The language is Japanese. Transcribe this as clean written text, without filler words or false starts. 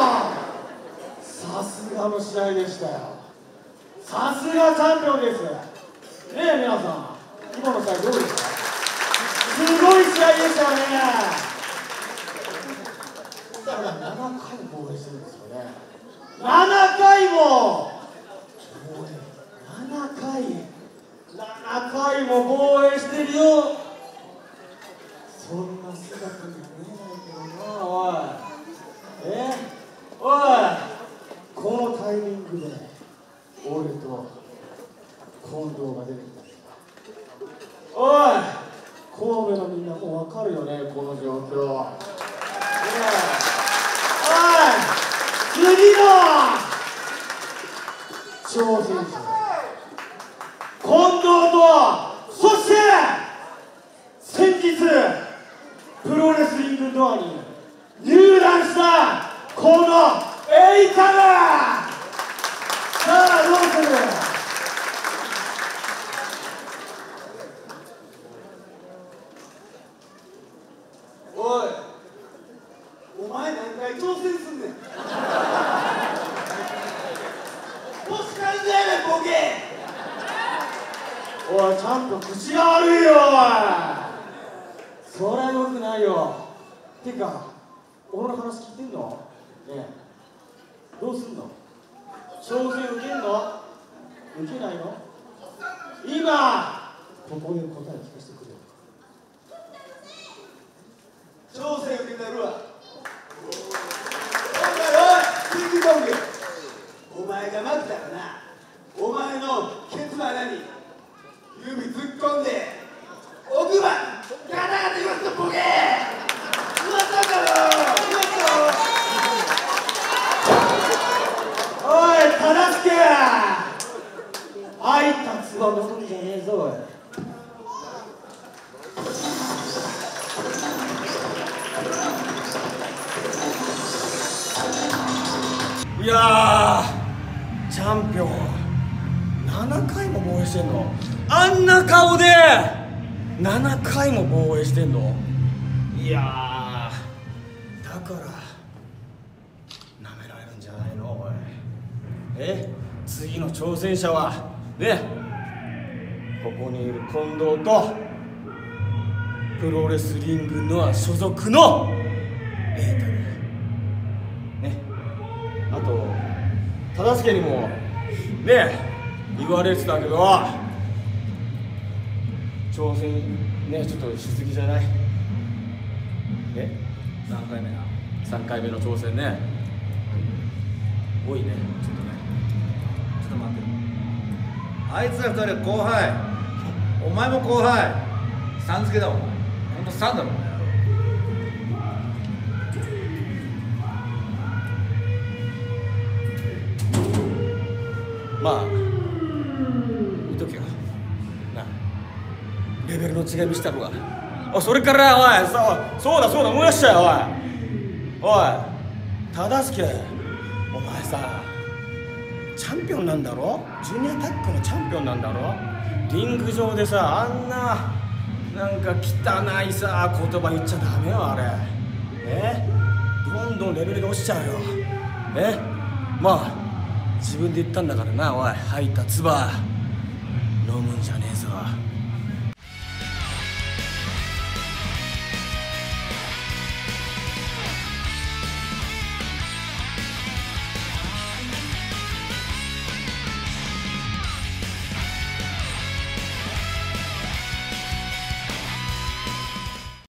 さすがの試合でしたよ。さすがチャンピオンです。ねえ皆さん、今の試合どうですか？すごい試合でしたよね。だから7回防衛してるんですよね。7回も7回も防衛してるよ。そんな姿に見えないけどな。おいこのタイミングで俺と近藤が出てきた。おい神戸のみんなもう分かるよね、この状況。次の挑戦者近藤と、そして先日プロレスリングドアに入団したこのEitaだ。さあどうする？おいお前何回挑戦すんねん。もしかしてやねんボケ。おいちゃんと口が悪いよ。そりゃよくないよ。てか俺の話聞いてんのねえ、どうすんの？挑戦受けんの？受けないの？今ここで答え聞かせてくれよ。挑戦受けてるわ。おいキングコング、お前が負けたらな、お前のケツの穴に指突っ込んで奥歯ガタガタ言わすとボケー。うまそうかよ。おい忠介、あいたつば飲むんじゃねえぞ。おいいやーチャンピオン7回も防衛してんの。あんな顔で7回も防衛してんの。いやーだからなめられるんじゃないの。おい次の挑戦者はね、ここにいる近藤とプロレスリングの所属のEitaね、あと忠介にもね言われてたけど、挑戦ねちょっとしすぎじゃない？3回目な。3回目の挑戦ね、多いねちょっとね。ちょっと待って、あいつら2人後輩、お前も後輩、さん付けだお前。ほんとさんだもんね。まあレベルの違い見せたのが、それからおいそうだ思い出したよ。おい忠介、お前さチャンピオンなんだろ、ジュニアタッグのチャンピオンなんだろ。リング上でさあんななんか汚いさ言葉言っちゃダメよあれ。どんどんレベルが落ちちゃうよ。まあ自分で言ったんだからな。おい吐いた唾飲むんじゃねえぞ。